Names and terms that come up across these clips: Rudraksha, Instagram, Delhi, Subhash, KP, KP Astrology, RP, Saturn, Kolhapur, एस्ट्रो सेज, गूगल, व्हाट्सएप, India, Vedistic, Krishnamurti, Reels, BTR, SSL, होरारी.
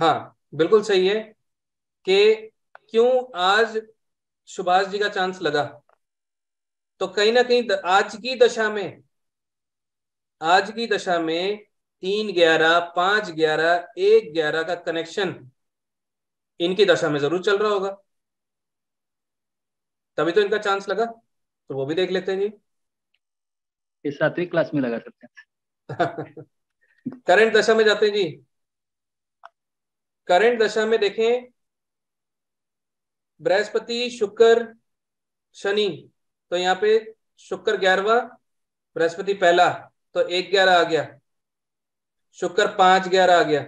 हाँ बिल्कुल सही है कि क्यों आज सुभाष जी का चांस लगा, तो कहीं ना कहीं आज की दशा में 3-11, 5-11, 1-11 का कनेक्शन इनकी दशा में जरूर चल रहा होगा, तभी तो इनका चांस लगा। तो वो भी देख लेते हैं जी, 7वीं क्लास में लगा सकते हैं। करंट दशा में जाते हैं जी। करंट दशा में देखें बृहस्पति शुक्र शनि, तो यहाँ पे शुक्र 11वां, बृहस्पति 1ला, तो 1-11 आ गया, शुक्र 5-11 आ गया।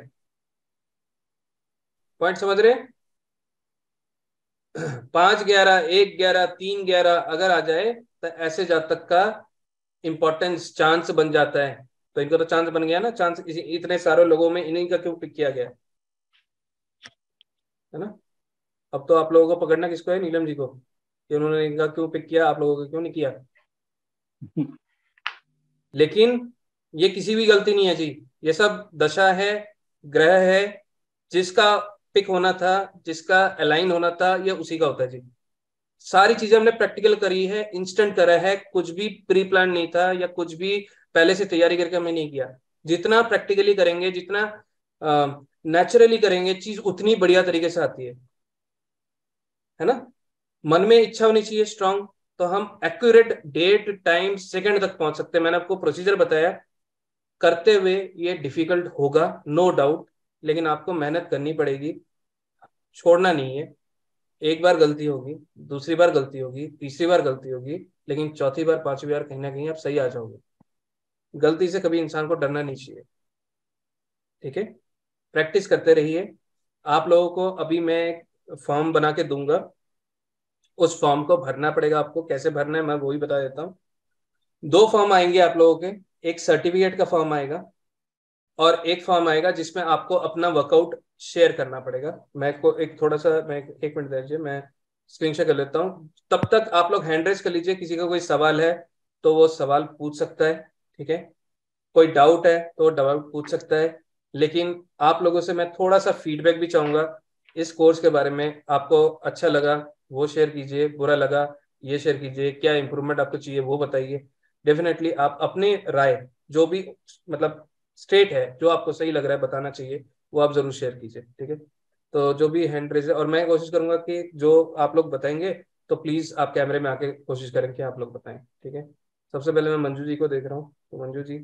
पॉइंट समझ रहे हैं? 5-11, 1-11, 3-11 अगर आ जाए तो ऐसे जातक का इंपॉर्टेंस चांस बन जाता है। तो इनका तो चांस बन गया ना, चांस इतने सारे लोगों में इन्हीं का क्यों पिक किया गया है ना। अब तो आप लोगों को पकड़ना किसको है, नीलम जी को, कि उन्होंने इनका क्यों पिक किया, आप लोगों को क्यों नहीं किया। लेकिन ये किसी भी गलती नहीं है जी, ये सब दशा है, ग्रह है, जिसका पिक होना था, जिसका अलाइन होना था, ये उसी का होता है जी। सारी चीजें हमने प्रैक्टिकल करी है, इंस्टेंट करा है, कुछ भी प्री प्लान नहीं था या कुछ भी पहले से तैयारी करके हमने नहीं किया। जितना प्रैक्टिकली करेंगे, जितना नेचुरली करेंगे, चीज उतनी बढ़िया तरीके से आती है ना। मन में इच्छा होनी चाहिए स्ट्रांग, तो हम एक्यूरेट डेट टाइम सेकंड तक पहुंच सकते हैं। मैंने आपको प्रोसीजर बताया, करते हुए ये डिफिकल्ट होगा नो डाउट, लेकिन आपको मेहनत करनी पड़ेगी, छोड़ना नहीं है। एक बार गलती होगी, दूसरी बार गलती होगी, तीसरी बार गलती होगी, लेकिन चौथी बार, पांचवी बार कहीं ना कहीं आप सही आ जाओगे। गलती से कभी इंसान को डरना नहीं चाहिए, ठीक है। प्रैक्टिस करते रहिए। आप लोगों को अभी मैं फॉर्म बना के दूंगा, उस फॉर्म को भरना पड़ेगा आपको। कैसे भरना है मैं वही बता देता हूँ। 2 फॉर्म आएंगे आप लोगों के, एक सर्टिफिकेट का फॉर्म आएगा और एक फॉर्म आएगा जिसमें आपको अपना वर्कआउट शेयर करना पड़ेगा। मैं को एक थोड़ा सा, मैं एक मिनट दीजिए, मैं स्क्रीनशॉट कर लेता हूँ। तब तक आप लोग हैंड रेज कर लीजिए, किसी का कोई सवाल है तो वो सवाल पूछ सकता है, ठीक है। कोई डाउट है तो वो डाउट पूछ सकता है। लेकिन आप लोगों से मैं थोड़ा सा फीडबैक भी चाहूँगा इस कोर्स के बारे में। आपको अच्छा लगा वो शेयर कीजिए, बुरा लगा ये शेयर कीजिए, क्या इंप्रूवमेंट आपको चाहिए वो बताइए। डेफिनेटली आप अपने राय, जो भी मतलब स्टेट है, जो आपको सही लग रहा है बताना चाहिए, वो आप जरूर शेयर कीजिए, ठीक है। तो जो भी हैंड रेज है, और मैं कोशिश करूंगा कि जो आप लोग बताएंगे तो प्लीज आप कैमरे में आके कोशिश करें कि आप लोग बताएं, ठीक है। सबसे पहले मैं मंजू जी को देख रहा हूँ, तो मंजू जी।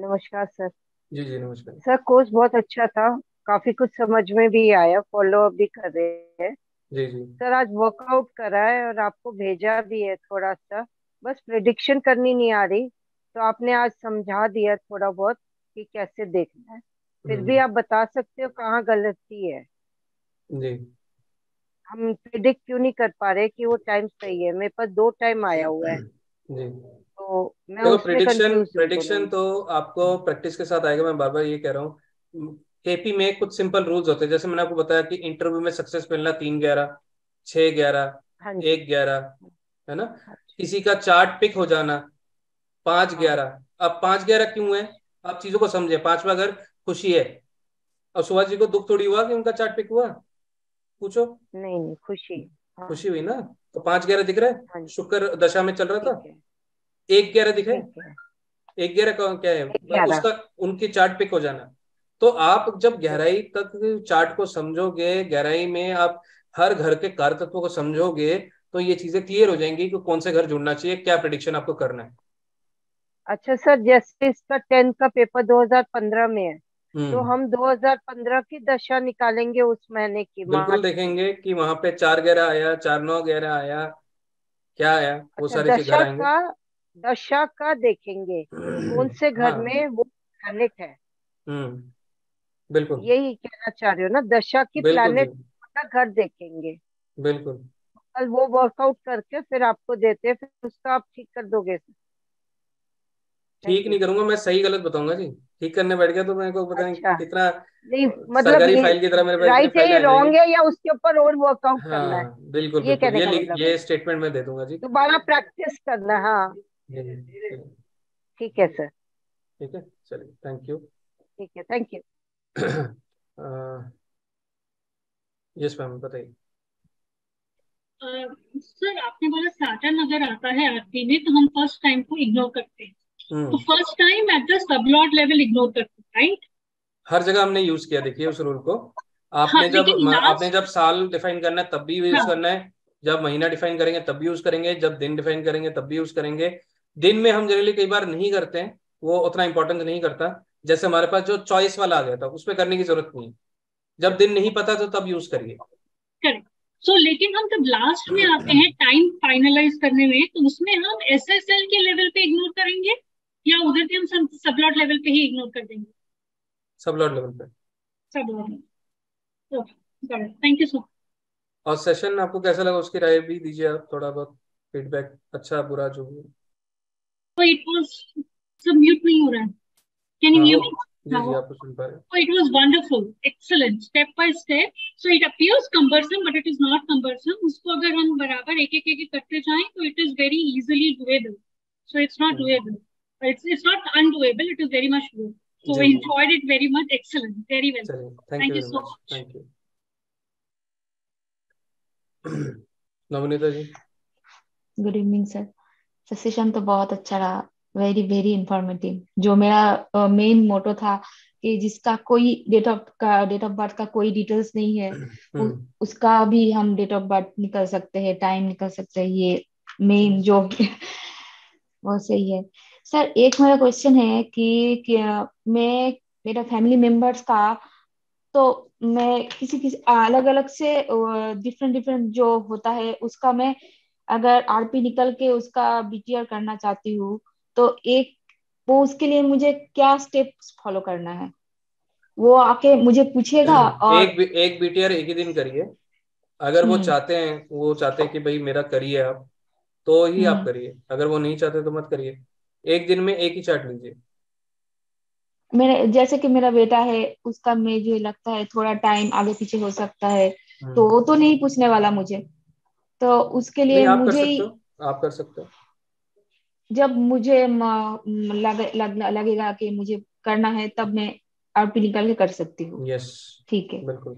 नमस्कार सर। जी जी नमस्कार सर। कोर्स बहुत अच्छा था, काफी कुछ समझ में भी आया, फॉलो अप भी कर रहे हैं। जी जी सर, आज वर्कआउट करा है और आपको भेजा भी है थोड़ा सा, बस प्रेडिक्शन करनी नहीं आ रही, तो आपने आज समझा दिया थोड़ा बहुत कि कैसे देखना है। फिर भी आप बता सकते हो कहाँ गलती है जी। हम प्रेडिक्ट क्यों नहीं कर पा रहे कि वो टाइम सही है। मेरे पास 2 टाइम आया हुआ है जी, तो मैं तो प्रेडिक्शन तो आपको प्रैक्टिस के साथ आएगा। मैं बार बार ये कह रहा हूँ, केपी में कुछ सिंपल रूल्स होते हैं, जैसे मैंने आपको बताया कि इंटरव्यू में सक्सेस मिलना 3-11, 6-11, 1-11 है ना। किसी का चार्ट पिक हो जाना 5-11। अब 5-11 क्यों है, आप चीजों को समझे। 5वां घर खुशी है, और सुभाष जी को दुख थोड़ी हुआ कि उनका चार्ट पिक हुआ, पूछो। नहीं, खुशी खुशी हुई ना। तो 5-11 दिख रहा है, शुक्र दशा में चल रहा था। 1-11 दिख रहा है, 1-11 क्या है उसका, उनके चार्ट पिक हो जाना। तो आप जब गहराई तक चार्ट को समझोगे, गहराई में आप हर घर के कार्य तत्वों को समझोगे, तो ये चीजें क्लियर हो जाएंगी कि कौन से घर जुड़ना चाहिए, क्या प्रेडिक्शन आपको करना है। अच्छा सर, जैसे इसका 10 का पेपर 2015 में है, तो हम 2015 की दशा निकालेंगे उस महीने की। बिल्कुल देखेंगे कि वहाँ पे 4-11 आया, 4-9-11 आया, क्या आया वो सारी चीजें आएंगे। दशा का देखेंगे कौन से घर में वो प्लैनेट है। बिल्कुल यही कहना चाह रहे हो ना, दशा की प्लैनेट का घर देखेंगे। बिल्कुल, कल वो वर्कआउट करके फिर आपको देते हैं, फिर उसका आप ठीक कर दोगे। ठीक नहीं करूंगा मैं, सही गलत बताऊंगा जी। ठीक करने बैठ गया तो मेरे को पता नहीं कितना, नहीं मतलब फाइल की तरह मेरे राइट है रॉन्ग है या उसके ऊपर और वर्कआउट करना है। बिल्कुल ये स्टेटमेंट मैं दे दूंगा जी, दोबारा प्रैक्टिस करना। हाँ ठीक है सर, ठीक है, चलिए थैंक यू। ठीक है, थैंक यू। यस मैम बताइए। सर आपने बोला सैटर्न अगर आता है आरपी में तो हम फर्स्ट टाइम को इग्नोर करते हैं, तो first time at the सबलॉट level ignore करते हैं, राइट? हर जगह हमने यूज किया, देखिए उस रूल को आपने जब साल डिफाइन करना है तब भी यूज करना है, जब महीना डिफाइन करेंगे तब भी यूज करेंगे, जब दिन डिफाइन करेंगे तब भी यूज करेंगे। दिन में हम जनरली कई बार नहीं करते हैं, वो उतना इंपॉर्टेंट नहीं करता, जैसे हमारे पास जो चॉइस वाला आ गया था उसमें करने की जरूरत नहीं है, जब दिन नहीं पता तो तब यूज करिए। सो लेकिन हम जब लास्ट में आते हैं टाइम फाइनलाइज करने में, तो उसमें हम एसएसएल के लेवल पे इग्नोर करेंगे या उधर भी हम सबलॉट लेवल पे ही इग्नोर कर देंगे? सबलॉट लेवल पे, सबलॉट। Okay thank you so. और सेशन आपको कैसा लगा उसकी राय भी दीजिए आप, थोड़ा बहुत फीडबैक, अच्छा बुरा जो भी। तो इट वाज, सब म्यूट नहीं हो रहा है, can you mute me? It was wonderful, excellent, step by step. So it appears cumbersome, but it is not cumbersome. उसको अगर हम बराबर एक-एक करते जाएं, तो it is very easily doable. So it's not doable. It's not undoable. It is very much doable. So we enjoyed it very much. Excellent, very well. Thank you so much. Thank you. Navneeta ji. Good evening sir. Session तो बहुत अच्छा रहा. Very very informative. जो मेरा main motto था कि जिसका कोई डेट ऑफ बर्थ का कोई डिटेल्स नहीं है उसका भी हम डेट ऑफ बर्थ निकल सकते हैं, टाइम निकल सकते हैं, ये मेन जो वो सही है। सर एक मेरा क्वेश्चन है कि मेरा फैमिली मेंबर्स का तो मैं किसी अलग अलग से डिफरेंट जो होता है उसका मैं अगर आरपी निकल के उसका बीटीआर करना चाहती हूँ तो वो उसके लिए मुझे क्या स्टेप्स फॉलो करना है? वो आके मुझे पूछेगा? और एक बीटीआर एक ही दिन करिए, अगर वो चाहते हैं कि भाई मेरा करिए आप तो ही आप करिए, अगर वो नहीं चाहते तो मत करिए। एक दिन में एक ही चार्ट लीजिए। मेरे जैसे कि मेरा बेटा है उसका मुझे लगता है थोड़ा टाइम आगे पीछे हो सकता है, तो वो तो नहीं पूछने वाला मुझे, तो उसके लिए मुझे आप कर सकते हो। जब मुझे लगेगा कि मुझे करना है तब मैं आरपी निकाल के कर सकती हूँ। यस ठीक है, बिल्कुल।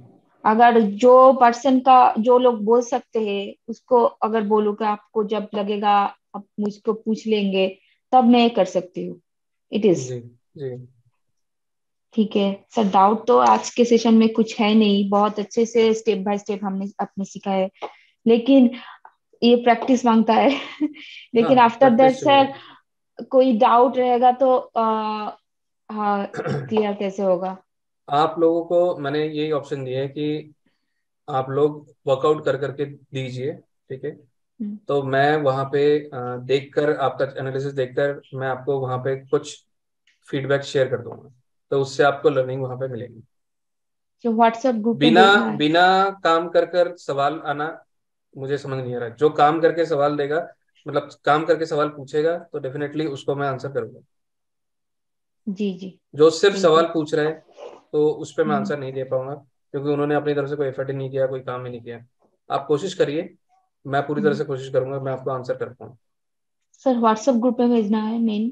अगर जो पर्सन का जो लोग बोल सकते हैं उसको अगर बोलूँगा आपको जब लगेगा आप मुझको पूछ लेंगे तब मैं कर सकती हूँ। इट इज ठीक है सर। डाउट तो आज के सेशन में कुछ है नहीं, बहुत अच्छे से स्टेप बाय स्टेप हमने अपने सीखा है, लेकिन ये प्रैक्टिस मांगता है। लेकिन आफ्टर दैट सर कोई डाउट रहेगा तो क्लियर कैसे होगा? आप लोगों को मैंने यही ऑप्शन दिया है कि आप लोग वर्कआउट करके दीजिए, ठीक है? तो मैं वहां पे देखकर आपका एनालिसिस देखकर मैं आपको वहां पे कुछ फीडबैक शेयर कर दूंगा, तो उससे आपको लर्निंग वहां पे मिलेगी। जो व्हाट्सएप ग्रुप बिना काम कर सवाल आना मुझे समझ नहीं आ रहा। जो काम करके सवाल देगा, मतलब काम करके सवाल पूछेगा, तो डेफिनेटली उसको मैं आंसर करूंगा। जी जी। जो सिर्फ सवाल पूछ रहे हैं तो उस पर मैं आंसर नहीं दे पाऊंगा, क्योंकि उन्होंने अपनी तरफ से कोई एफर्ट नहीं किया, कोई काम ही नहीं किया। आप कोशिश करिए, मैं पूरी तरह से कोशिश करूंगा मैं आपको आंसर कर पाऊँ। सर व्हाट्सएप ग्रुप में भेजना है मेन?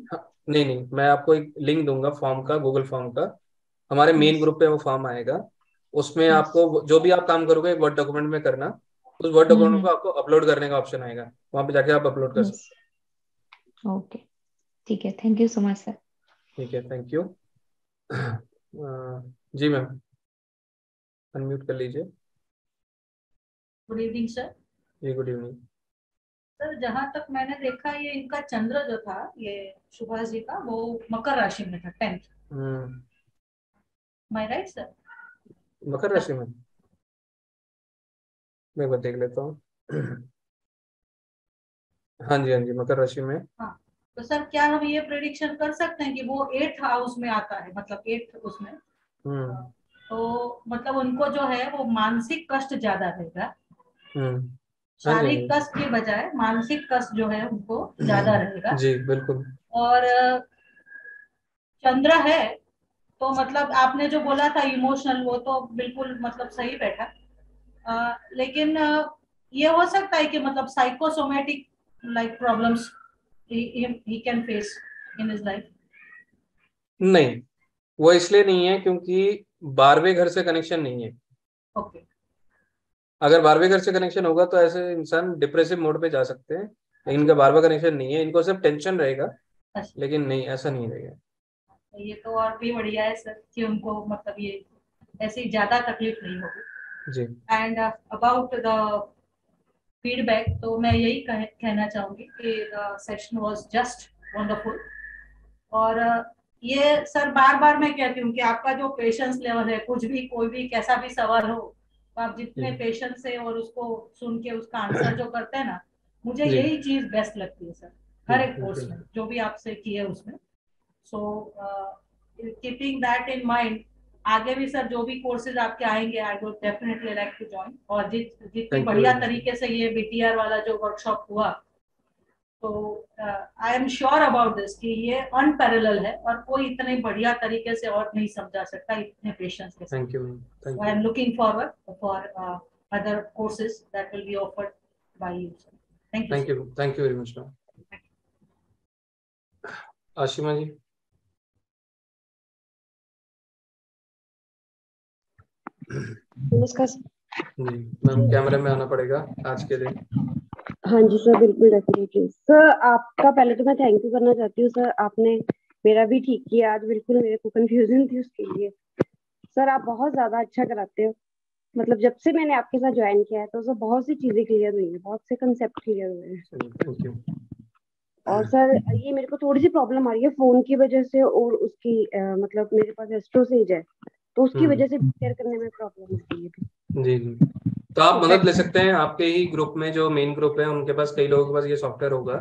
नहीं, मैं आपको एक लिंक दूंगा फॉर्म का, गूगल फॉर्म का। हमारे मेन ग्रुप पे वो फॉर्म आएगा, उसमें आपको जो भी आप काम करोगे वर्ड डॉक्यूमेंट में करना, उस वर्ड डॉक्यूमेंट को आपको अपलोड करने का ऑप्शन आएगा, वहां पे जाके आप अपलोड कर सकते हो। ओके ठीक है, thank you so much sir. ठीक है थैंक यू। जी मैम अनम्यूट कर लीजिए। Good evening sir. जी गुड इवनिंग सर। जहां तक मैंने देखा ये इनका चंद्र जो था ये सुभाष जी का वो मकर राशि में था, 10th। My right sir? मकर राशि में मैं देख लेता हूँ। हाँ जी मकर राशि में। हाँ, तो सर क्या हम ये प्रेडिक्शन कर सकते हैं कि वो 8th हाउस में आता है, मतलब 8th उसमें, तो मतलब उनको जो है वो मानसिक कष्ट ज्यादा रहेगा, शारीरिक कष्ट के बजाय मानसिक कष्ट जो है उनको ज्यादा रहेगा। जी बिल्कुल। और चंद्र है तो मतलब आपने जो बोला था इमोशनल वो तो बिल्कुल मतलब सही बैठा, लेकिन ये हो सकता है कि मतलब psychosomatic like problems he can face in his life. नहीं, वो इसलिए नहीं है क्योंकि 12वें घर से कनेक्शन नहीं है। ओके, अगर 12वें घर से कनेक्शन होगा तो ऐसे इंसान डिप्रेसिव मोड पे जा सकते हैं, लेकिन इनका 12वां कनेक्शन नहीं है, इनको सिर्फ टेंशन रहेगा। अच्छा। लेकिन नहीं, ऐसा नहीं रहेगा। ये तो और भी बढ़िया है सर कि उनको मतलब ये ऐसी ज्यादा तकलीफ नहीं होगी जी। एंड अबाउट द फीडबैक, तो मैं यही कहना चाहूंगी कि the session was just wonderful. और ये सर बार बार मैं कहती हूँ कि आपका जो पेशेंस लेवल है, कुछ भी कोई भी कैसा भी सवाल हो, तो आप जितने पेशेंस से और उसको सुन के उसका आंसर जो करते हैं ना, मुझे यही चीज बेस्ट लगती है सर हर एक कोर्स में जो भी आपसे किया है उसमें। So keeping that in mind, आगे भी सर जो भी कोर्सेज आपके आएंगे, I would definitely like to join. और जितनी बढ़िया तरीके से ये बीटीआर वाला जो वर्कशॉप हुआ, तो I am sure about this कि ये अनपैरेलल है और कोई इतने बढ़िया तरीके से और नहीं समझा सकता इतने पेशेंस के साथ। Thank you ma'am. I am looking forward for other courses that will be offered by you. Thank you very much ma'am. Ashima ji. नमस्कार मैम, कैमरे में आना पड़ेगा आज के लिए। हाँ जी सर, बिल्कुल डेफिनेटली सर। आपका पहले तो मैं थैंक यू करना चाहती हूँ सर, आपने मेरा भी ठीक किया आज। बिल्कुल मेरे को कंफ्यूजन थी, उसके लिए सर आप बहुत ज्यादा अच्छा कराते हो। मतलब जब से मैंने आपके साथ ज्वाइन किया है तो सर बहुत सी चीजें क्लियर हुई है, बहुत से कंसेप्ट क्लियर हुए हैं। और सर ये मेरे को थोड़ी सी प्रॉब्लम आ रही है फोन की वजह से, और उसकी मतलब मेरे पास एस्ट्रो सेज है तो उसकी वजह से शेयर करने में प्रॉब्लम आ रही है। जी जी, तो आप मदद ले सकते हैं। आपके ही ग्रुप में जो मेन ग्रुप है, उनके पास कई लोगों के पास ये सॉफ्टवेयर होगा,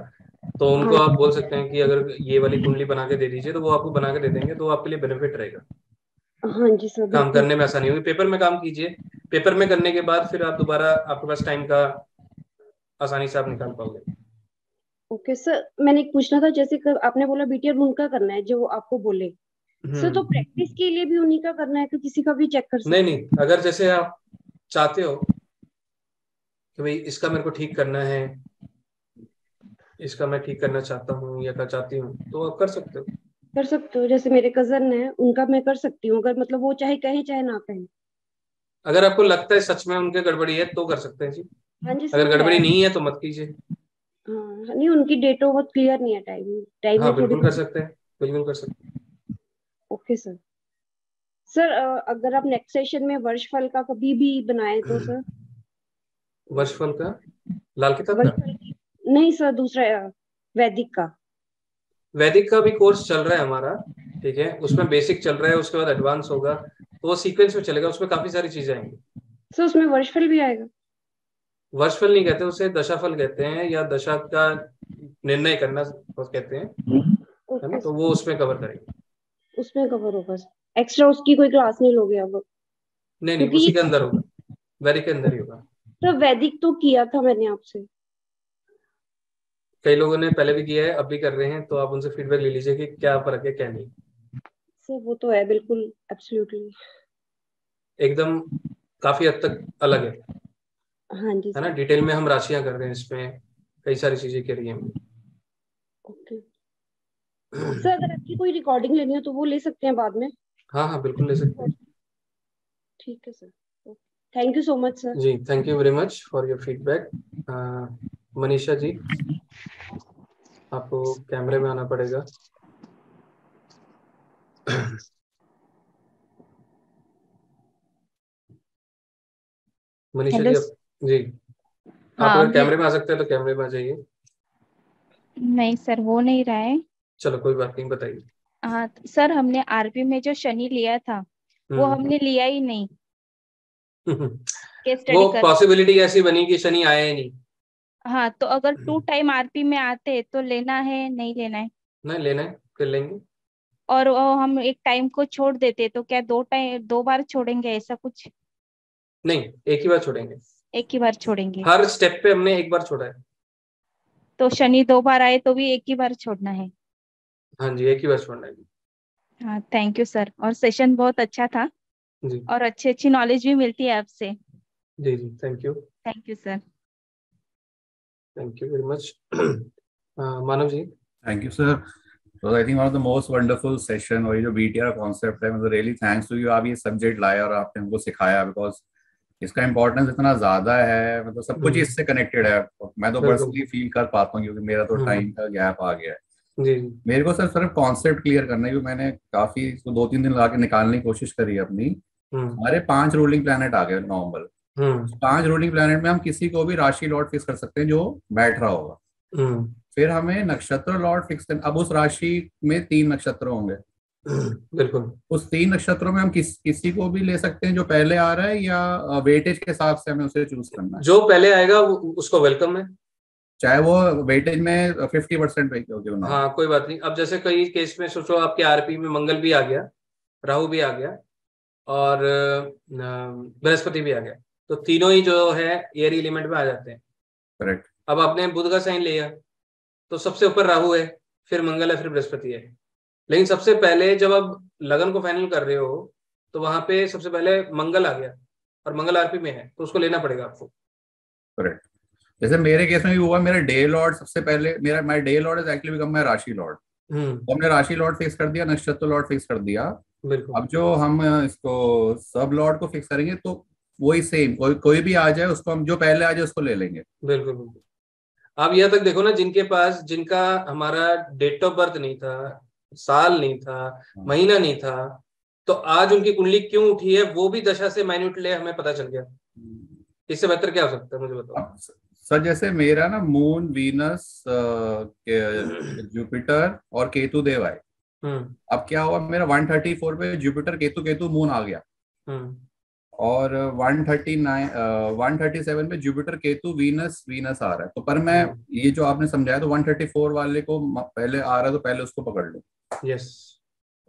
तो उनको आप बोल सकते हैं कि अगर ये वाली कुंडली बना के दे दीजिए, तो वो आपको बना के दे देंगे, तो आपके लिए बेनिफिट रहेगा। हाँ जी सर, काम करने में आसानी होगी। पेपर में काम कीजिए, पेपर में करने के बाद फिर आप दोबारा आपके पास टाइम का आसानी से आप निकाल पाओगे। ओके सर, मैंने पूछना था जैसे आपने बोला बीटीआर उनका करना है जो आपको बोले सर, तो प्रैक्टिस के लिए भी उन्हीं का करना है कि किसी का भी चेक कर सकते? नहीं नहीं, अगर जैसे आप चाहते हो कि भाई इसका मेरे को ठीक करना है, इसका मैं ठीक करना चाहता हूँ या कर चाहती हूँ, तो आप कर सकते हो, कर सकते हो। जैसे मेरे कजन है उनका मैं कर सकती हूँ, अगर मतलब वो चाहे कहें चाहे ना कहें, अगर आपको लगता है सच में उनके गड़बड़ी है तो कर सकते हैं जी। हाँ जी, अगर गड़बड़ी नहीं है तो मत कीजिए। हाँ, नहीं उनकी डेट ऑफ बर्थ क्लियर नहीं है, टाइम हाँ, बिल्कुल कर सकते हैं, बिल्कुल कर सकते हैं। Okay sir. सर अगर आप नेक्स्ट सेशन में वर्षफल का कभी भी बनाए तो सर? वर्षफल का लाल किताब का नहीं सर, दूसरा वैदिक का। वैदिक का भी कोर्स चल रहा है हमारा, ठीक है, उसमें बेसिक चल रहा है, उसके बाद एडवांस होगा, तो वो सीक्वेंस में चलेगा, उसमें काफी सारी चीजें आएंगी सर। उसमें वर्षफल भी आएगा? वर्षफल नहीं कहते उसे, दशाफल कहते हैं, या दशा का निर्णय करना कहते हैं, है ना? तो वो उसमें कवर करेंगे, उसमें कवर होगा। एक्स्ट्रा उसकी कोई क्लास नहीं लोगे अब? नहीं नहीं, उसी के अंदर होगा, वैदिक के अंदर ही होगा। तो वैदिक तो किया था मैंने आपसे, कई लोगों ने पहले भी किया है, अब भी कर रहे हैं, तो आप उनसे फीडबैक ले लीजिए कि क्या फर्क है क्या नहीं। सर वो तो है बिल्कुल, एब्सोल्युटली एकदम काफी हद तक अलग है। हाँ जी, है ना? डिटेल में हम राशियां कर रहे हैं, इसमें कई सारी चीजें कर रही हैं। ओके सर, अगर आपकी कोई रिकॉर्डिंग लेनी हो तो वो ले सकते हैं बाद में? हाँ हाँ, बिल्कुल ले सकते हैं। ठीक है sir, thank you so much sir. जी, thank you very much for your feedback. Manisha ji, आपको कैमरे में आना पड़ेगा। मनीषा जी, जी आप अगर कैमरे में आ सकते हैं तो कैमरे में आ जाइए। नहीं सर, वो नहीं रहा है। चलो कोई बात नहीं, बताइए। हाँ सर, हमने आरपी में जो शनि लिया था वो हमने लिया ही नहीं। वो पॉसिबिलिटी ऐसी बनी कि शनि आया ही नहीं। हाँ, तो अगर 2 टाइम आरपी में आते तो लेना है नहीं लेना है? नहीं लेना है, कर लेंगे। और हम एक टाइम को छोड़ देते तो क्या 2 बार छोड़ेंगे? ऐसा कुछ नहीं, एक ही बार छोड़ेंगे। एक ही बार छोड़ेंगे, हर स्टेप पे हमने एक बार छोड़ा है। तो शनि 2 बार आए तो भी एक ही बार छोड़ना है? हाँ जी, एक ही बार छोड़ना है। हाँ, थैंक यू सर, और सेशन बहुत अच्छा था जी, और अच्छी अच्छी नॉलेज भी मिलती है आपसे। जी जी, thank you. Thank you sir, thank you very much. Manav ji, thank you sir. So I think one of the most wonderful session और ये जो BTR concept है, मतलब really thanks to you, आप ये subject लाए और आपने हमको सिखाया, because इसका importance इतना ज़्यादा है, मतलब सब कुछ इससे connected है। मैं तो personally feel कर पाता हूँ क्योंकि मेरा तो time का gap आ गया है। मेरे को सिर्फ concept clear करना है, क्योंकि मैंने काफी 2-3 दिन लगा के निकालने की कोशिश करी अपनी। हमारे 5 रूलिंग प्लैनेट आ गए नॉर्मल। 5 रूलिंग प्लैनेट में हम किसी को भी राशि लॉट फिक्स कर सकते हैं जो बैठ रहा होगा। फिर हमें नक्षत्र लॉट फिक्स करना। अब उस राशि में 3 नक्षत्र होंगे, बिल्कुल। उस 3 नक्षत्रों में हम किसी को भी ले सकते हैं जो पहले आ रहा है, या वेटेज के हिसाब से हमें उसे चूज करना है। जो पहले आएगा उसको वेलकम है, चाहे वो वेटेज में 50% पे क्यों ना। हाँ, कोई बात नहीं। अब जैसे कई केस में सोचो आपके आरपी में मंगल भी आ गया, राहु भी आ गया और बृहस्पति भी आ गया, तो तीनों ही जो है एयर एलिमेंट में आ जाते हैं। करेक्ट। अब आपने बुध का साइन लिया तो सबसे ऊपर राहु है, फिर मंगल है, फिर बृहस्पति है। लेकिन सबसे पहले जब आप लगन को फाइनल कर रहे हो तो वहां पे सबसे पहले मंगल आ गया और मंगल आरपी में है, तो उसको लेना पड़ेगा आपको। करेक्ट। जैसे मेरे केस में भी हुआ, मेरा डे लॉर्ड सबसे पहले, मेरा my day lord is actually become my राशि लॉर्ड। तो हमने राशि लॉर्ड फिक्स कर दिया, नक्षत्र लॉर्ड फिक्स कर दिया। अब जो हम इसको सब लॉर्ड को फिक्स करेंगे तो वही सेम, कोई भी आ जाए उसको हम, जो पहले आ जाए उसको ले लेंगे। बिल्कुल बिल्कुल। आप यहाँ तक देखो ना, जिनके पास, जिनका हमारा डेट ऑफ बर्थ नहीं था, साल नहीं था, महीना नहीं था, तो आज उनकी कुंडली क्यों उठी है वो भी दशा से माइन्यूटली हमें पता चल गया। इससे बेहतर क्या हो सकता है, मुझे बताओ सर। जैसे मेरा ना मून, वीनस, जुपिटर और केतु देव आए। अब क्या हुआ, मेरा 134 पे जुपिटर केतु केतु मून आ गया, और 137 पे जुपिटर केतु वीनस वीनस आ रहा है। तो पर मैं ये जो आपने समझाया, तो 134 वाले को पहले आ रहा है तो पहले उसको पकड़ लूँ। यस,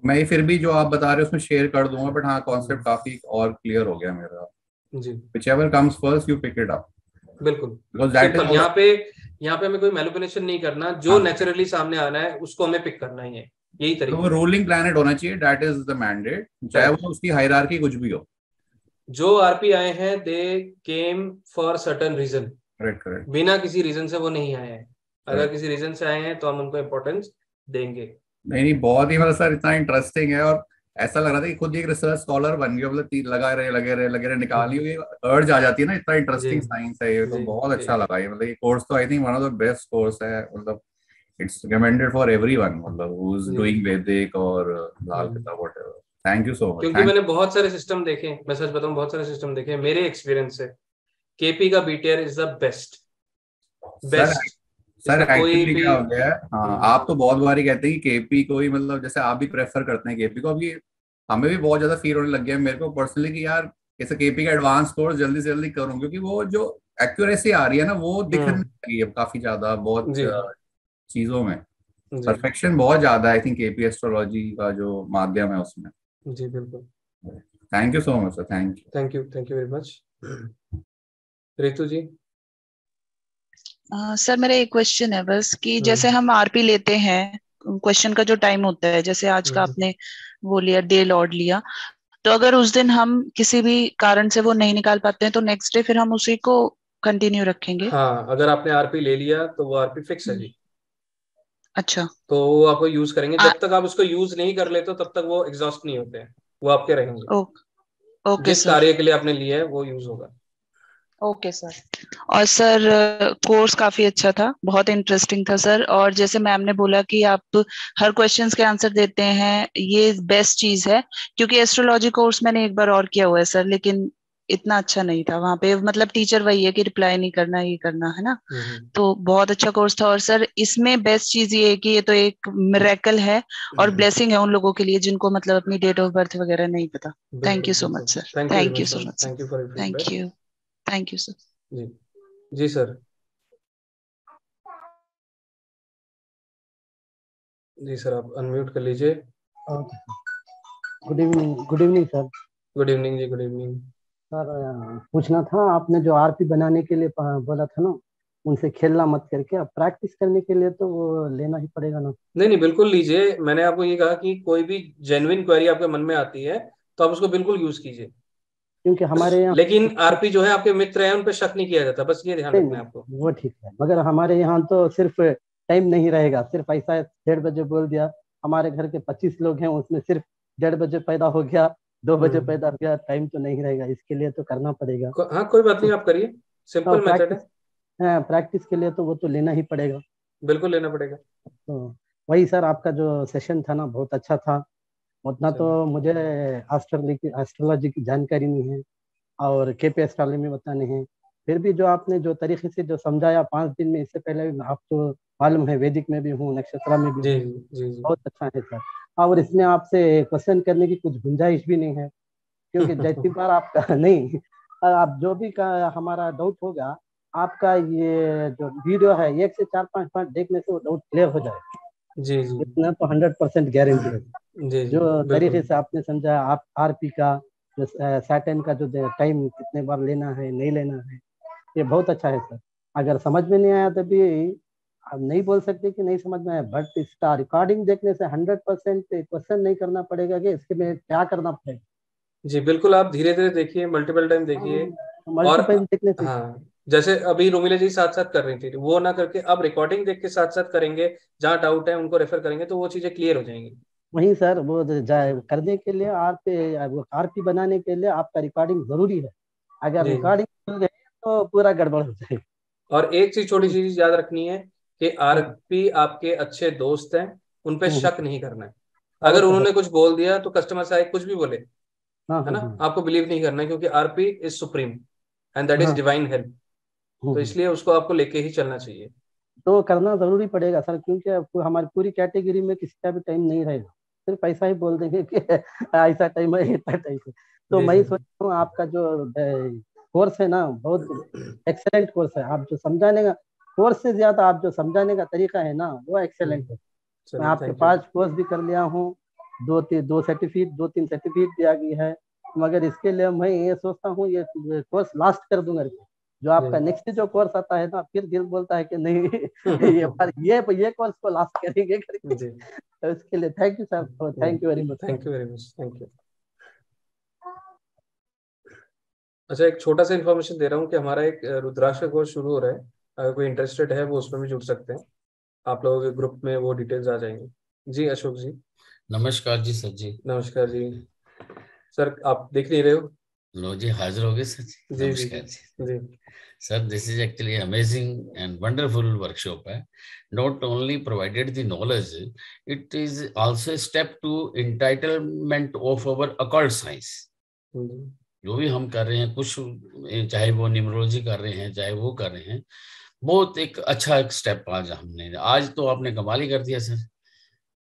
मैं ये फिर भी जो आप बता रहे हो उसमें शेयर कर दूंगा, बट हाँ कॉन्सेप्ट काफी और क्लियर हो गया मेरा जी। Whichever comes first you pick it up. बिल्कुल। यहाँ पे हमें कोई मैनिपुलेशन नहीं करना, जो नेचुरली सामने आना है उसको हमें पिक करना ही है, यही तरीका। तो वो रूलिंग प्लैनेट होना चाहिए, दैट इज द मैंडेट, चाहे वो उसकी हायरार्की कुछ भी हो। जो आरपी आए हैं they came for certain reason, बिना किसी रीजन से वो नहीं आए हैं। अगर किसी रीजन से आए हैं तो हम उनको इम्पोर्टेंस देंगे। नहीं, बहुत ही मतलब सर इतना इंटरेस्टिंग है, और ऐसा लग रहा था कि खुद एक रिसर्च स्कॉलर बन गया, मतलब लगा रहे निकाल रही अर्ज आ जाती है ना, इतना इंटरेस्टिंग साइंस है ये, तो बहुत अच्छा लगा ये। मतलब ये कोर्स तो I think one of the best course है, मतलब इट्स रिकमेंडेड फॉर एवरीवन, मतलब हु इज डूइंग वैदिक और लाल पिता whatever. Thank you so much. क्योंकि मैंने बहुत सारे सिस्टम देखे, मैं सच बताऊं बहुत सारे सिस्टम देखे, मेरे एक्सपीरियंस से केपी का BTR is the best. Sir actually क्या हो गया, आप तो बहुत बार ही कहते हैं कि केपी को ही, मतलब जैसे आप भी प्रेफर करते हैं केपी को। अब ये हमें भी बहुत ज्यादा फील होने लग गया मेरे को पर्सनली कि यार जैसे केपी का एडवांस कोर्स जल्दी से जल्दी करूँ, क्योंकि वो जो एक्यूरेसी आ रही है ना वो दिखने लगी है काफी ज्यादा, बहुत चीजों में परफेक्शन बहुत ज्यादा आई थिंक केपी एस्ट्रोलॉजी का जो माध्यम है उसमें। जी बिल्कुल। Thank you so much sir. Thank you very much. Ritu ji. Sir मेरा एक क्वेश्चन है बस, कि जैसे हम आरपी लेते हैं, क्वेश्चन का जो टाइम होता है, जैसे आज का आपने वो लिया डे लॉर्ड लिया, तो अगर उस दिन हम किसी भी कारण से वो नहीं निकाल पाते हैं तो नेक्स्ट डे फिर हम उसी को कंटिन्यू रखेंगे। हाँ, अगर आपने आरपी ले लिया तो वो आरपी फिक्स है जी। अच्छा, तो वो आपको यूज करेंगे, जब तक आप उसको यूज नहीं कर लेते तब तक वो एग्जॉस्ट नहीं होते हैं, वो आपके रहेंगे। ओके, जिस कार्य के लिए आपने लिया है वो यूज होगा। Okay sir. और सर कोर्स काफी अच्छा था, बहुत इंटरेस्टिंग था सर, और जैसे मैम ने बोला कि आप हर क्वेश्चंस के आंसर देते हैं, ये बेस्ट चीज है, क्योंकि एस्ट्रोलॉजी कोर्स मैंने एक बार और किया हुआ है सर, लेकिन इतना अच्छा नहीं था। वहाँ पे मतलब टीचर वही है कि रिप्लाई नहीं करना, ये करना है ना, तो बहुत अच्छा कोर्स था। और सर इसमें बेस्ट चीज ये है कि ये तो एक मिरेकल है और ब्लेसिंग है उन लोगों के लिए जिनको मतलब अपनी डेट ऑफ बर्थ वगैरह नहीं पता। Thank you so much sir. Thank you sir. जी सर। जी सर, आप अनम्यूट कर लीजिए। Good evening sir. Good evening जी। गुड इवनिंग सर, पूछना था, आपने जो आरपी बनाने के लिए बोला था ना, उनसे खेलना मत करके अब प्रैक्टिस करने के लिए तो वो लेना ही पड़ेगा ना। नहीं, बिल्कुल लीजिए। मैंने आपको ये कहा कि कोई भी जेन्युइन क्वेरी आपके मन में आती है तो आप उसको बिल्कुल यूज कीजिए, क्योंकि हमारे यहाँ लेकिन आरपी जो है आपके मित्र हैं, उन पे शक नहीं किया जाता, बस ये ध्यान रखना है आपको। वो ठीक है, मगर हमारे यहाँ तो सिर्फ टाइम नहीं रहेगा, सिर्फ ऐसा 1:30 बजे बोल दिया हमारे घर के 25 लोग हैं, उसमें सिर्फ 1:30 बजे पैदा हो गया, 2 बजे पैदा हो गया, टाइम तो नहीं रहेगा, इसके लिए तो करना पड़ेगा। हाँ कोई बात नहीं, आप करिए, सिंपल मेथड है, प्रैक्टिस के लिए तो वो तो लेना ही पड़ेगा, बिल्कुल लेना पड़ेगा। तो वही सर आपका जो सेशन था ना बहुत अच्छा था, उतना तो मुझे एस्ट्रोलॉजी की जानकारी नहीं है और केपी एस्ट्रोलॉजी में उतना नहीं है, फिर भी जो आपने जो तरीके से जो समझाया 5 दिन में, इससे पहले आप तो मालूम है वैदिक में भी हूँ, नक्षत्र में भी हूँ, बहुत अच्छा है सर। और इसमें आपसे क्वेश्चन करने की कुछ गुंजाइश भी नहीं है, क्योंकि जैसी बार आपका नहीं, आप जो भी हमारा डाउट होगा आपका ये जो वीडियो है 1 से 4-5 बार देखने से वो डाउट क्लियर हो जाएगा। जी जी, इतना तो 100% गारंटी है। जी, जो तरीके से आपने समझाया, आप आरपी का जो सैटर्न का जो टाइम कितने बार लेना है नहीं लेना है, ये बहुत अच्छा है सर। अगर समझ में नहीं आया तभी हम नहीं बोल सकते कि नहीं समझ में आया, बट इसका रिकॉर्डिंग देखने से 100% क्वेश्चन नहीं करना पड़ेगा कि इसके में क्या करना पड़ेगा। जी बिल्कुल, आप धीरे धीरे देखिए, मल्टीपल टाइम देखिए, मल्टीपल देखने से। हाँ जैसे अभी रोमिला जी साथ साथ कर रही थी, वो ना करके आप रिकॉर्डिंग देख के साथ साथ करेंगे, जहाँ डाउट है उनको रेफर करेंगे तो वो चीजें क्लियर हो जाएंगी। वही सर, वो करने के लिए आरपी बनाने के लिए आपका रिकॉर्डिंग जरूरी है, अगर रिकॉर्डिंग तो पूरा गड़बड़ हो जाएगा। और एक चीज छोटी सी याद रखनी है कि आरपी आपके अच्छे दोस्त हैं, उन पे शक नहीं करना है। अगर उन्होंने कुछ बोल दिया तो कस्टमर से आए कुछ भी बोले, है ना, आपको बिलीव नहीं करना है, क्योंकि RP is supreme and that is divine help, तो इसलिए उसको आपको लेके ही चलना चाहिए। तो करना जरूरी पड़ेगा सर, क्योंकि हमारी पूरी कैटेगरी में किसी का भी टाइम नहीं रहेगा, सिर्फ ऐसा ही बोल देंगे कि ऐसा टाइम है ऐसा टाइम है। तो मैं सोचता हूँ आपका जो कोर्स है ना बहुत एक्सेलेंट कोर्स है, आप जो समझाने का कोर्स से ज्यादा आप जो समझाने का तरीका है ना वो एक्सेलेंट है। मैं आपके 5 कोर्स भी कर लिया हूँ, 2-3 सर्टिफिकेट भी आ गई है, मगर इसके लिए मैं ये सोचता हूँ ये कोर्स लास्ट कर दूंगा, जो आपका नेक्स्ट जो कोर्स आता है ना फिर दिल बोलता है कि नहीं ये कोर्स को लास्ट करेंगे करके। उसके लिए thank you sir, thank you very much, thank you very much, thank you. अच्छा एक छोटा सा इन्फॉर्मेशन दे रहा हूँ कि हमारा एक रुद्राक्ष कोर्स शुरू हो रहा है, अगर कोई इंटरेस्टेड है वो उसमें भी जुड़ सकते हैं, आप लोगों के ग्रुप में वो डिटेल्स आ जाएंगी। जी अशोक जी नमस्कार। जी सर जी नमस्कार। जी सर आप देख नहीं रहे हो, लो जी हाजिर हो गए सर जी। जी नमस्कार जी। Sir this is actually amazing and wonderful workshop है, not only provided the knowledge, it is also step to entitlement of our occult science. जो भी हम कर रहे हैं कुछ, चाहे वो न्यूमरोलॉजी कर रहे हैं चाहे वो कर रहे हैं, बहुत एक अच्छा एक स्टेप आज तो आपने कमाल ही कर दिया सर।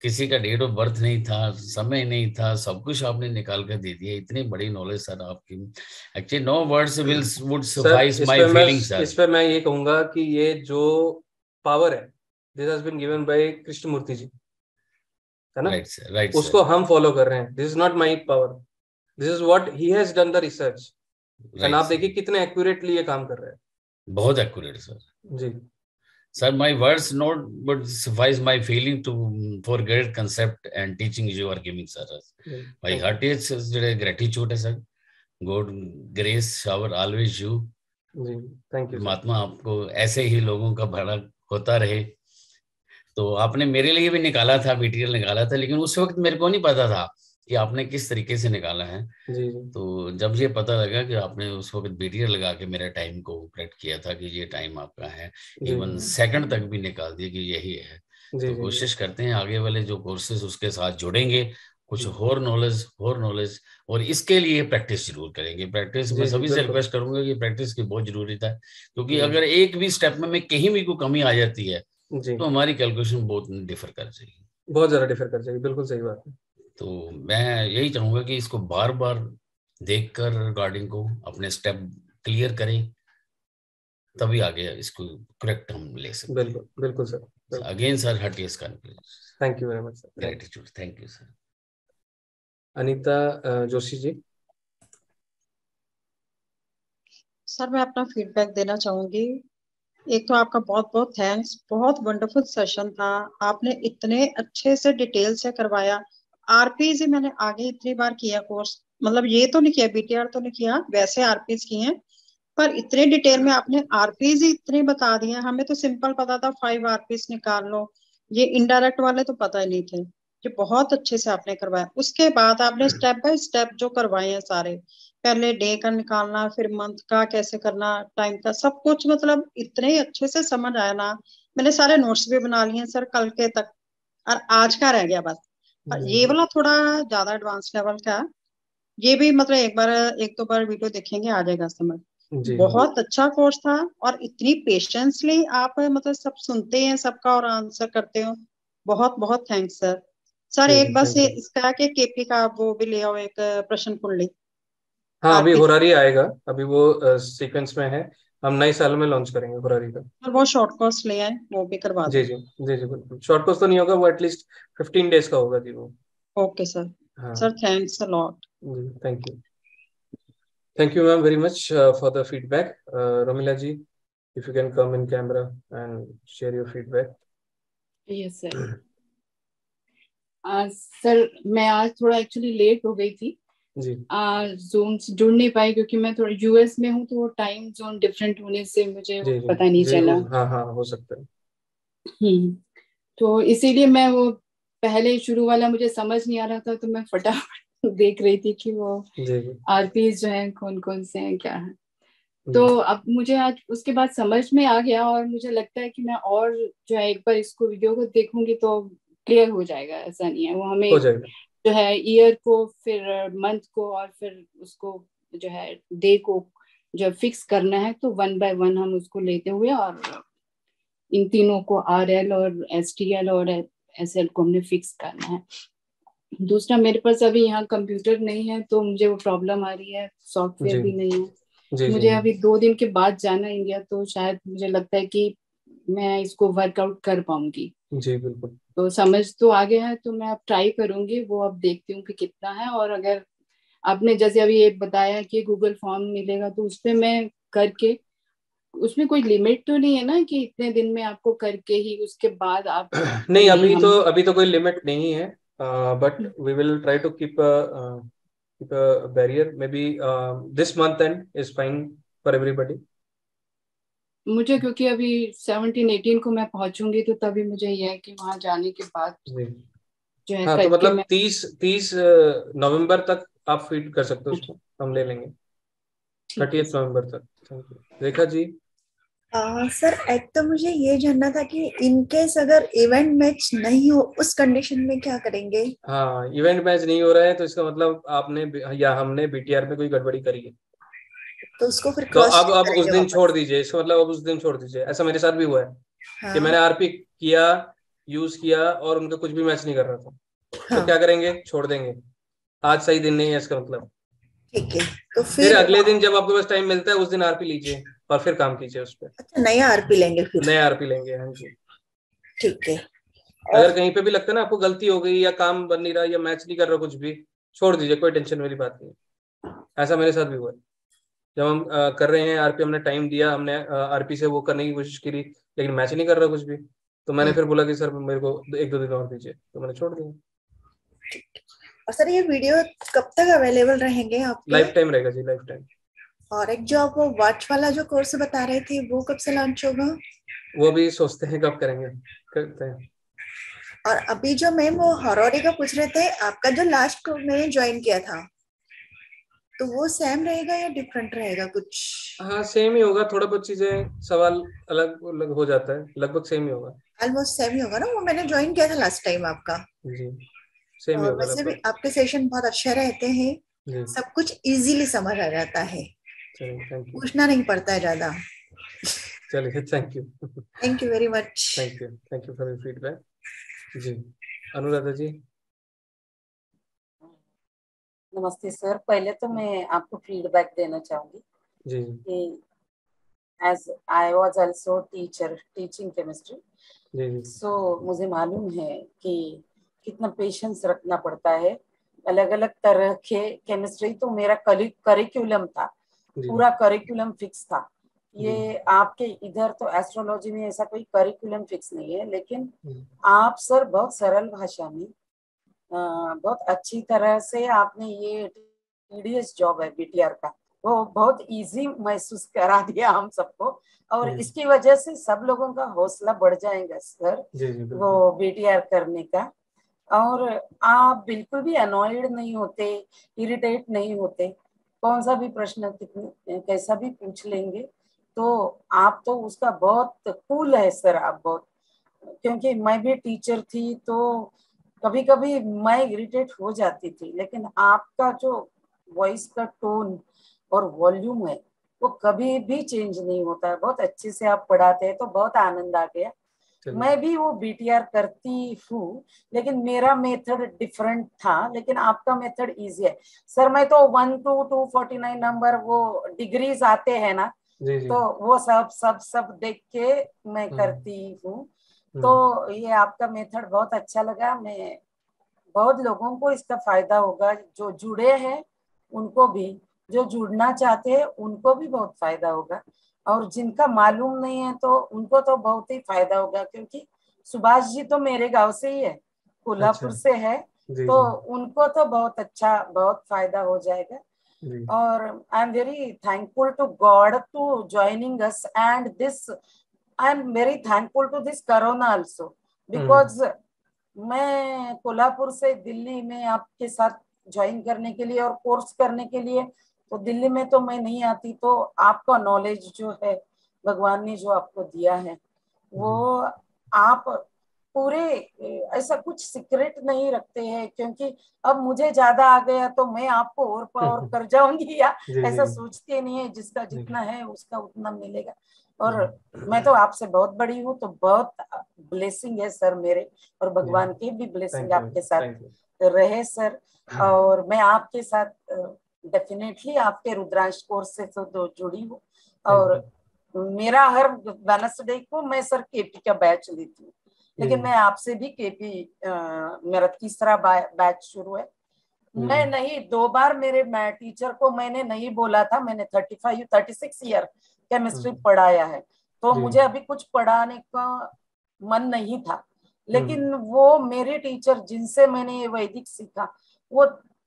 किसी का डेट ऑफ बर्थ नहीं था, समय नहीं था, सब कुछ आपने निकाल कर दे दिया, इतनी बड़ी नॉलेज सर आपकी। Actually no words will would suffice my feelings sir. इस पे मैं ये कहूंगा कि ये जो पावर है this has been given by Krishnamurti ji, है ना, राइट सर, उसको हम फॉलो कर रहे हैं। This is not my power, This is what he has done the research, and आप देखिए कितने accurately ये काम कर रहे हैं। बहुत accurate सर। जी। Sir, my words not but suffice my feeling to for great concept and teaching you are giving sir. My heartiest gratitude है sir. God grace shower always you। जी। Thank you। परमात्मा आपको ऐसे ही लोगों का भला होता रहे। तो आपने मेरे लिए भी निकाला था, BTR निकाला था, लेकिन उस वक्त मेरे को नहीं पता था कि आपने किस तरीके से निकाला है। जी। तो जब ये पता लगा कि आपने उस वक्त BTR लगा के मेरा टाइम को करेक्ट किया था कि ये टाइम आपका है, इवन सेकंड तक भी निकाल दिया कि यही है। तो कोशिश करते हैं आगे वाले जो कोर्सेज उसके साथ जुड़ेंगे, कुछ और नॉलेज और इसके लिए प्रैक्टिस जरूर करेंगे। प्रैक्टिस मैं सभी से रिक्वेस्ट करूंगा कि प्रैक्टिस की बहुत जरूरी था, क्योंकि अगर एक भी स्टेप में कहीं भी कोई कमी आ जाती है तो हमारी कैलकुलेशन बहुत डिफर कर जाएगी, बहुत ज्यादा डिफर कर जाएगी। बिल्कुल सही बात है। तो मैं यही चाहूंगा कि इसको बार बार देखकर रिकॉर्डिंग को अपने स्टेप क्लियर करें, तभी आगे इसको करेक्ट हम ले सकते। बिल्कुल बिल्कुल सर। अगेन सर हटियस का thank you very much sir, gratitude, thank you sir. Anita Joshi ji. Sir मैं अपना फीडबैक देना चाहूंगी। एक तो आपका बहुत बहुत थैंक्स, बहुत वंडरफुल सेशन था, आपने इतने अच्छे से डिटेल से करवाया। आरपी से मैंने आगे इतनी बार किया कोर्स, मतलब ये तो नहीं किया, बीटीआर तो नहीं किया, वैसे आरपी किए हैं, पर इतने डिटेल में आपने आरपी इतने बता दिए। हमें तो सिंपल पता था 5 आरपी निकाल लो, ये इनडायरेक्ट वाले तो पता ही नहीं थे। ये बहुत अच्छे से आपने करवाया। उसके बाद आपने स्टेप बाय स्टेप जो करवाए हैं सारे, पहले डे का निकालना, फिर मंथ का कैसे करना, टाइम का, सब कुछ मतलब इतने अच्छे से समझ आया ना। मैंने सारे नोट्स भी बना लिए हैं सर कल के तक, और आज का रह गया बस। और ये वाला थोड़ा ज्यादा एडवांस लेवल का, ये भी मतलब एक दो बार वीडियो देखेंगे आ जाएगा समझ। बहुत अच्छा कोर्स था, और इतनी पेशेंसली आप मतलब सब सुनते हैं सबका और आंसर करते हो। बहुत बहुत थैंक्स सर। सर एक बस इसका कि केपी का वो भी ले आओ, एक प्रश्न कुंडली। हाँ अभी होरारी आएगा, अभी वो सीक्वेंस में है, हम नए साल में लॉन्च करेंगे होरारी का। और वो शॉर्ट कोर्स ले आए, वो भी करवा दो। जी जी बिल्कुल, शॉर्ट कोर्स तो नहीं होगा वो, एटलीस्ट 15 डेज का होगा जी वो। Okay sir. हाँ sir thanks a lot. Thank you, thank you ma'am very much for the feedback. Romila ji, if you can come in camera and share your feedback. Yes sir. Sir main aaj thoda actually late ho gayi thi ji, zoom se jud nahi payi kyunki main thoda us mein hu, to time zone different hone se mujhe pata nahi chala. ha ho sakta hai, to isliye main wo pehle shuru wala mujhe samajh nahi aa raha tha, to main फटाफट देख रही थी कि वो RP जो है कौन कौन से हैं क्या है। तो अब मुझे आज उसके बाद समझ में आ गया, और मुझे लगता है कि मैं और जो है एक बार इसको वीडियो को देखूंगी तो क्लियर हो जाएगा। ऐसा नहीं है, वो हमें जो है ईयर को, फिर मंथ को, और फिर उसको जो है डे को जो फिक्स करना है, तो 1 बाय 1 हम उसको लेते हुए, और इन तीनों को RL और STL और SL को हमने फिक्स करना है। दूसरा मेरे पास अभी यहाँ कंप्यूटर नहीं है, तो मुझे वो प्रॉब्लम आ रही है, सॉफ्टवेयर भी नहीं है। मुझे अभी 2 दिन के बाद जाना इंडिया, तो शायद मुझे लगता है कि मैं इसको वर्कआउट कर पाऊंगी। जी बिल्कुल। तो समझ तो आ गया है, तो मैं अब ट्राई करूंगी वो, अब देखती हूँ कि कितना है। और अगर आपने जैसे अभी ये बताया कि गूगल फॉर्म मिलेगा, तो उसपे मैं करके, उसमें कोई लिमिट तो नहीं है ना कि इतने दिन में आपको करके ही उसके बाद आप? नहीं, अभी तो कोई लिमिट नहीं है, but we will try to keep a barrier. Maybe this month end is fine for everybody. मुझे क्योंकि अभी 17-18 को मैं पहुंचूंगी, तो तभी मुझे यह है कि वहां जाने के बाद जो है, तो मतलब 30 नवंबर तक आप फीड कर सकते हो उसको, हम ले लेंगे 30 नवंबर तक। रेखा जी। सर एक तो मुझे ये जानना था कि इनकेस अगर इवेंट मैच नहीं हो, उस कंडीशन में क्या करेंगे? हाँ, इवेंट मैच नहीं हो रहा है तो इसका मतलब आपने या हमने BTR में कोई गड़बड़ी करी है, तो उसको फिर तो अब उस दिन छोड़ दीजिए। इसका मतलब अब उस दिन छोड़ दीजिए। ऐसा मेरे साथ भी हुआ है। हाँ। कि मैंने RP किया, यूज किया, और उनका कुछ भी मैच नहीं कर रहा था। हाँ। तो क्या करेंगे? छोड़ देंगे, आज सही दिन नहीं है, इसका मतलब। ठीक है, तो फिर अगले दिन जब आपके पास टाइम मिलता है, उस दिन RP लीजिए और फिर काम कीजिए उस पे। अच्छा, नया RP लेंगे फिर? नया RP लेंगे, हाँ जी। ठीक है। अगर कहीं पे भी लगता है ना आपको गलती हो गई, या काम बन नहीं रहा, या मैच नहीं कर रहा, कुछ भी छोड़ दीजिए, कोई टेंशन वाली बात नहीं। ऐसा मेरे साथ भी हुआ है। जब हम कर रहे हैं RP, हमने टाइम दिया, हमने RP से वो करने की कोशिश करी, लेकिन मैच नहीं कर रहा कुछ भी, तो मैंने फिर बोला कि सर मेरे को 1-2 दिन और दीजिए, तो मैंने छोड़ दिया। और सर ये वीडियो कब तक अवेलेबल रहेंगे? लाइफ टाइम रहेगा जी, लाइफ टाइम। और एक जो आप वो वॉच वाला जो कोर्स बता रहे थे, वो कब से लॉन्च होगा? वो भी सोचते हैं कब करेंगे, करते हैं। और अभी जो मैम वो हॉरर का पूछ रहे थे, आपका जो लास्ट में ज्वाइन किया था, तो वो सेम रहेगा या डिफरेंट रहेगा कुछ? हाँ सेम ही होगा, थोड़ा बहुत चीजें सवाल अलग अलग हो जाता है, लगभग सेम ही होगा, ऑलमोस्ट सेम ही होगा ना। वो मैंने ज्वाइन किया था लास्ट टाइम आपका। जी सेम ही होगा। वैसे भी आपके सेशन बहुत अच्छे रहते हैं, सब कुछ इजीली समझ आ जाता है, पूछना नहीं पड़ता है ज्यादा। चलिए thank you very much. Thank you for your feedback. जी अनुराधा जी। नमस्ते सर। पहले तो मैं आपको फीडबैक देना चाहूंगी जी, कि as I was also teacher teaching chemistry, so मुझे मालूम है कि कितना पेशेंस रखना पड़ता है। अलग अलग तरह के केमिस्ट्री, तो मेरा करिकुलम था, पूरा करिकुलम फिक्स था। ये आपके इधर तो एस्ट्रोलॉजी में ऐसा कोई करिकुलम फिक्स नहीं है, लेकिन आप सर बहुत सरल भाषा में बहुत अच्छी तरह से आपने ये टीडीएस जॉब है BTR का, वो बहुत इजी महसूस करा दिया हम सबको, और इसकी वजह से सब लोगों का हौसला बढ़ जाएगा सर, वो BTR करने का। और आप बिल्कुल भी अनॉयड नहीं होते, इरिटेट नहीं होते, कौन सा भी प्रश्न कितने कैसा भी पूछ लेंगे, तो आप तो उसका बहुत कूल है सर, आप बहुत, क्योंकि मैं भी टीचर थी तो कभी कभी मैं इरिटेट हो जाती थी, लेकिन आपका जो वॉइस का टोन और वॉल्यूम है वो कभी भी चेंज नहीं होता है, बहुत अच्छे से आप पढ़ाते हैं, तो बहुत आनंद आ गया। मैं भी वो BTR करती हूँ, लेकिन मेरा मेथड डिफरेंट था, लेकिन आपका मेथड इजी है सर। मैं तो 1 to 249 नंबर वो डिग्रीज आते हैं ना, तो वो सब देख के मैं करती हूँ, तो ये आपका मेथड बहुत अच्छा लगा। मैं बहुत लोगों को इसका फायदा होगा, जो जुड़े हैं उनको भी, जो जुड़ना चाहते हैं उनको भी बहुत फायदा होगा, और जिनका मालूम नहीं है तो उनको तो बहुत ही फायदा होगा, क्योंकि सुभाष जी तो मेरे गांव से ही है, कोल्हापुर से है, तो उनको तो बहुत अच्छा, बहुत फायदा हो जाएगा। और I am very thankful to God to joining us, and this I am very thankful to this corona also, because मैं कोल्हापुर से दिल्ली में आपके साथ ज्वाइन करने के लिए और कोर्स करने के लिए, तो दिल्ली में तो मैं नहीं आती, तो आपका नॉलेज जो है भगवान ने जो आपको दिया है वो आप पूरे, ऐसा कुछ सीक्रेट नहीं रखते हैं, क्योंकि अब मुझे ज्यादा आ गया तो मैं आपको और पावर कर जाऊंगी या ऐसा सोचते नहीं है, जिसका जितना है उसका उतना मिलेगा। और मैं तो आपसे बहुत बड़ी हूँ, तो बहुत ब्लेसिंग है सर मेरे, और भगवान के भी ब्लेसिंग आपके साथ रहे सर। और मैं आपके साथ डेफिनेटली आपके रुद्राक्ष कोर्स से तो जुड़ी हूँ, और मेरा हर वेडनेसडे को मैं सर KP का बैच लेती हूँ, लेकिन मैं आपसे भी KP मेरा तीसरा बैच शुरू है। मैं नहीं, 2 बार मेरे टीचर को मैंने नहीं बोला था, मैंने 36 ईयर केमिस्ट्री पढ़ाया है, तो मुझे अभी कुछ पढ़ाने का मन नहीं था, लेकिन वो मेरे टीचर जिनसे मैंने ये वैदिक सीखा वो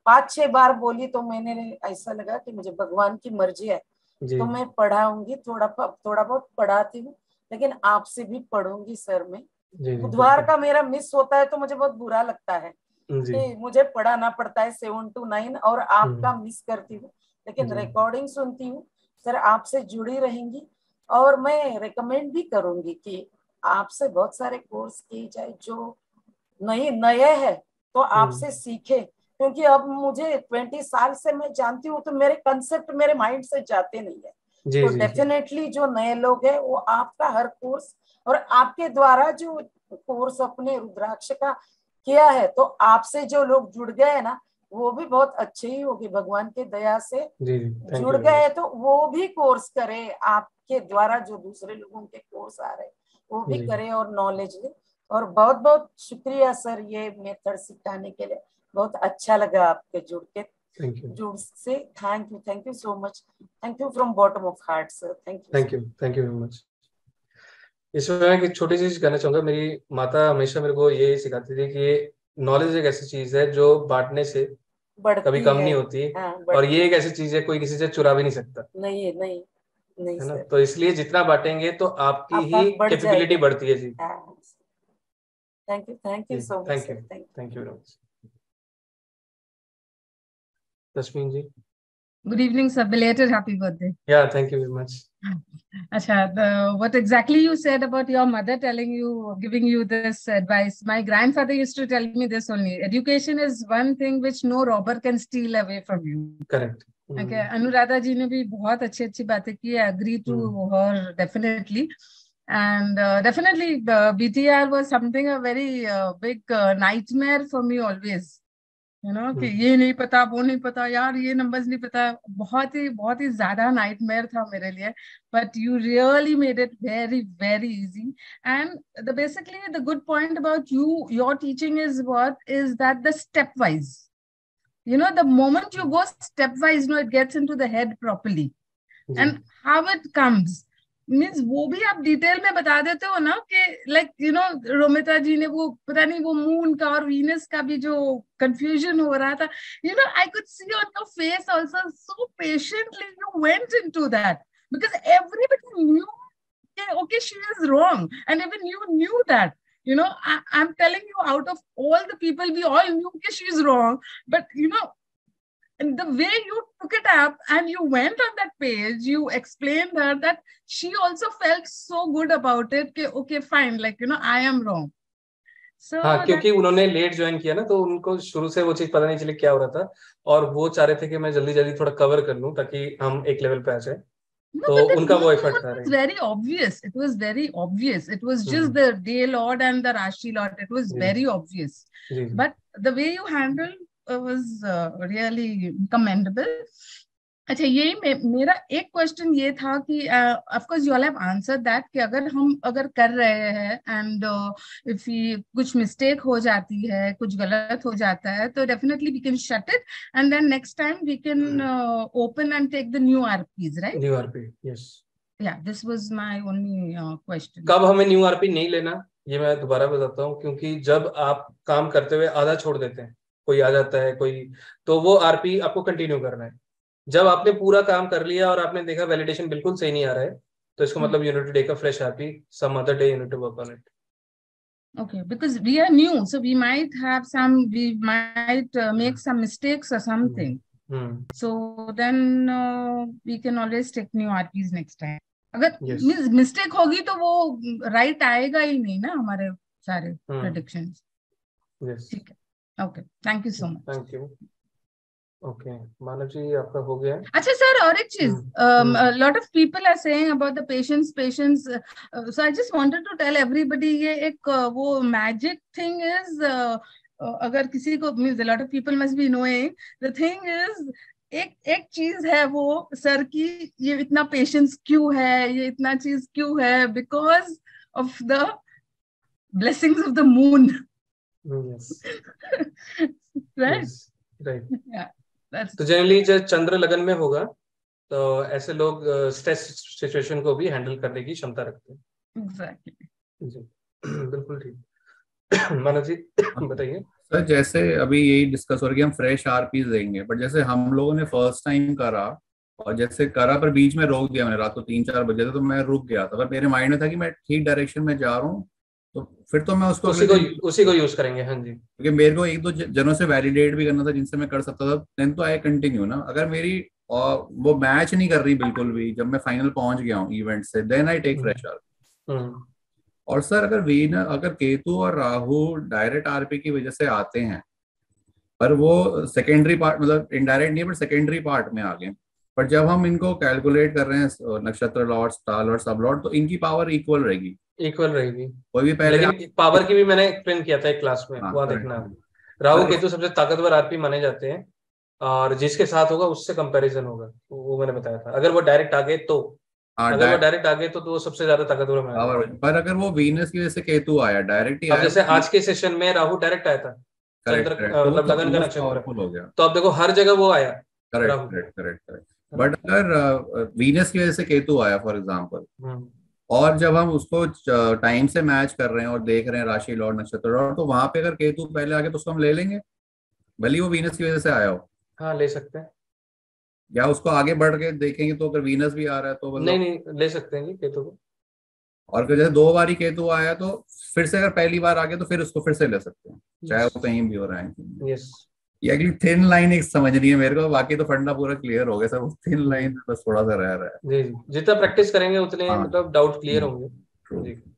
5-6 बार बोली, तो मैंने ऐसा लगा कि मुझे भगवान की मर्जी है तो मैं पढ़ाऊंगी, थोड़ा बहुत पढ़ाती हूँ, लेकिन आपसे भी पढ़ूंगी सर। मैं बुधवार का मेरा मिस होता है तो मुझे बहुत बुरा लगता है कि मुझे पढ़ाना पड़ता है 7 to 9 और आपका मिस करती हूँ, लेकिन रिकॉर्डिंग सुनती हूँ सर, आपसे जुड़ी रहेंगी, और मैं रिकमेंड भी करूंगी कि आपसे बहुत सारे कोर्स किए जाए, जो नए हैं तो आपसे सीखे, क्योंकि अब मुझे 20 साल से मैं जानती हूँ, तो मेरे कंसेप्ट मेरे माइंड से जाते नहीं है, तो डेफिनेटली जो नए लोग हैं वो आपका हर कोर्स, और आपके द्वारा जो कोर्स अपने रुद्राक्ष का किया है, तो आपसे जो लोग जुड़ गए हैं ना वो भी बहुत अच्छे ही होगी, भगवान के दया से जुड़ गए, तो वो भी कोर्स करे, आपके द्वारा जो दूसरे लोगों के कोर्स आ रहे वो भी करे और नॉलेज ले। और बहुत बहुत शुक्रिया सर, ये मेथड सिखाने के लिए बहुत अच्छा लगा आपके जुड़ से। Thank you so much, thank you from bottom of heart sir, thank you very much. इसमें एक छोटी सी चीज कहना चाहूंगा, मेरी माता हमेशा मेरे को ये सिखाती थी कि नॉलेज एक ऐसी चीज है जो बांटने से कभी कम नहीं होती, और ये एक ऐसी चीज है कोई किसी से चुरा भी नहीं सकता, नहीं नहीं नहीं है ना, तो इसलिए जितना बांटेंगे तो आपकी ही कैपेबिलिटी बढ़ती है जी। Thank you so much, thank you very much. Tasmeen ji, good evening sir, belated happy birthday. Yeah thank you very much. Achha, what exactly you said about your mother telling you, giving you this advice? My grandfather used to tell me this only. Education is one thing which no robber can steal away from you. Correct. Okay. Anuradha ji ne bhi बहुत अच्छी बातें की. I agree to her definitely. And definitely, BTR was something a very big nightmare for me always. You know, कि ये नहीं पता, वो नहीं पता, यार ये नंबर्स नहीं पता, बहुत ही ज्यादा नाइटमेयर था मेरे लिए। But you really made it very very easy, and the basically the good point about you, your teaching is what is that the step wise, you know, the moment you go step wise, no, it gets into the head properly, and how it comes means वो भी आप detail में बता देते हो ना, कि like you know Romita ji ने वो पता नहीं वो मून का और वीनस का भी जो कंफ्यूजन हो रहा था, you know I could see on your face also, so patiently you went into that, because everybody knew okay she is wrong, and even you knew that, You know, I'm telling you, out of all the people, we all knew that she's wrong. But, you know, and the way you took it up and you went on that page, you explained her that she also felt so good about it. Ke, okay, fine. Like, you know, I am wrong. So, हाँ, क्योंकि उन्होंने late join किया ना, तो उनको शुरू से वो चीज पता नहीं चली क्या हो रहा था, और वो चाह रहे थे कि मैं जल्दी जल्दी थोड़ा कवर कर लूं ताकि हम एक लेवल पे आ जाए. No, so but unka wo effect tha raha hai. Very obvious. It was very obvious. It was just the day lord and the Rashi lord. It was very obvious. But the way you handled was really commendable. अच्छा यही मेरा एक question ये था कि of course you all have answered that कि अगर हम कर रहे हैं and if कुछ mistake हो जाती है, कुछ गलत हो जाता है, तो definitely we can shut it and then next time we can open and take the new RPs, right? New RP, yes. Yeah, this was my only question. कब हमें new RP नहीं लेना, ये मैं दोबारा बताता हूँ, क्योंकि जब आप काम करते हुए आधा छोड़ देते हैं, कोई आ जाता है कोई, तो वो RP आपको कंटिन्यू करना है. जब आपने पूरा काम कर लिया और आपने देखा वैलिडेशन बिल्कुल सही नहीं आ रहा है, तो इसको मतलब you need to take a fresh RP some other day, you need to work on it. Okay, because we are new, so we might have some, we might make some mistakes or something. So then we can always take new RPs next time. अगर mistake होगी तो वो right आएगा ही नहीं ना हमारे सारे predictions. ठीक है, okay, thank you so much. Thank you. Okay, Manav ji आपका हो गया. अच्छा सर, और एक चीज, lot of people are saying about the patience. So I just wanted to tell everybody, ये एक वो magic thing is, अगर किसी को, means a lot of people must be knowing. The thing is, एक चीज है वो सर की, ये इतना patience क्यों है, ये इतना चीज क्यों है, because of the blessings of the moon. Yes. Right. Yes. Right. Yeah. तो जनरली जब चंद्र लगन में होगा तो ऐसे लोग स्ट्रेस सिचुएशन को भी हैंडल करने की क्षमता रखते हैं. एग्जैक्टली, बिल्कुल ठीक. मानव जी बताइए. सर जैसे अभी यही डिस्कस हो रहा है कि हम फ्रेश आरपीस देंगे, बट जैसे हम लोगों ने फर्स्ट टाइम करा और जैसे करा पर बीच में रोक दिया, मैंने रात को 3-4 बजे था तो मैं रुक गया था, पर मेरे माइंड में था कि मैं ठीक डायरेक्शन में जा रहा हूँ, तो फिर तो मैं उसको उसी को यूज करेंगे. हाँ जी, क्योंकि मेरे को 1-2 जनों से वैलिडेट भी करना था जिनसे मैं कर सकता था, देन तो आई कंटिन्यू ना. अगर मेरी वो मैच नहीं कर रही बिल्कुल भी, जब मैं फाइनल पहुंच गया हूँ इवेंट से, then I take fresh RP. और सर अगर अगर केतु और राहु डायरेक्ट आरपी की वजह से आते हैं, पर वो सेकेंडरी पार्ट, मतलब इनडायरेक्ट नहीं है बट सेकेंडरी पार्ट में आ गए, पर जब हम इनको कैलकुलेट कर रहे हैं नक्षत्र लॉट, स्टार लॉट, सब लॉट, तो इनकी पावर इक्वल रहेगी कोई भी पहले. लेकिन पावर की भी मैंने एक्सप्लेन किया था एक क्लास में, वहां देखना. राहु केतु सबसे ताकतवर आरपी माने जाते हैं और जिसके साथ होगा उससे कंपैरिजन होगा, वो मैंने बताया था. अगर वो डायरेक्ट आ गए तो वो सबसे ज्यादा ताकतवर माना. पर अगर वो वीनस की वजह से केतु आया डायरेक्ट, जैसे आज के सेशन में राहु डायरेक्ट आया था, मतलब लगन का नक्षत्र हो गया, तो आप देखो हर जगह वो आया. करेक्ट. बट अगर वीनस की वजह से केतु आया फॉर एग्जाम्पल, और जब हम उसको टाइम से मैच कर रहे हैं और देख रहे हैं राशि लॉर्ड, नक्षत्र लॉर्ड, तो वहां पे अगर केतु पहले आगे तो उसको हम ले लेंगे, भले ही वो वीनस की वजह से आया हो. हाँ, ले सकते हैं. या उसको आगे बढ़ के देखेंगे तो अगर वीनस भी आ रहा है तो नहीं ले सकते हैं केतु को. और जैसे 2 बार ही केतु आया तो फिर से अगर पहली बार आ गया तो फिर उसको फिर से ले सकते हैं, चाहे वो कहीं भी हो रहा है. ये थिन लाइन एक समझनी है मेरे को, बाकी तो फंडा पूरा क्लियर हो गया सर. थिन लाइन बस थोड़ा सा रह रहा है. जितना प्रैक्टिस करेंगे उतने मतलब डाउट क्लियर होंगे.